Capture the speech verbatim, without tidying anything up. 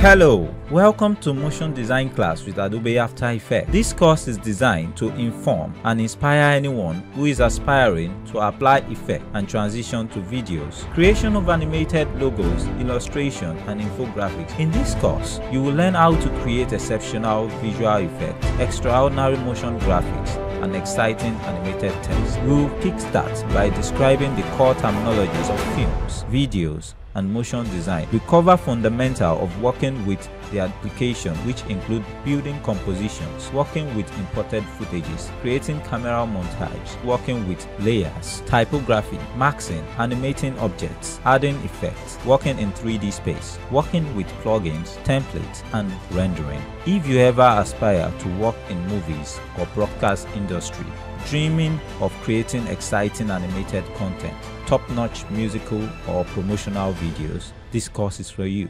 Hello, welcome to Motion Design class with Adobe After Effects. This course is designed to inform and inspire anyone who is aspiring to apply effect and transition to videos, creation of animated logos, illustration and infographics. In this course, you will learn how to create exceptional visual effects, extraordinary motion graphics, and exciting animated text. We will kickstart by describing the core terminologies of films, videos, and motion design. We cover fundamentals of working with the application, which include building compositions, working with imported footages, creating camera montages, working with layers, typography, maxing, animating objects, adding effects, working in three D space, working with plugins, templates, and rendering. If you ever aspire to work in movies or broadcast industry, dreaming of creating exciting animated content, top-notch musical or promotional videos, this course is for you.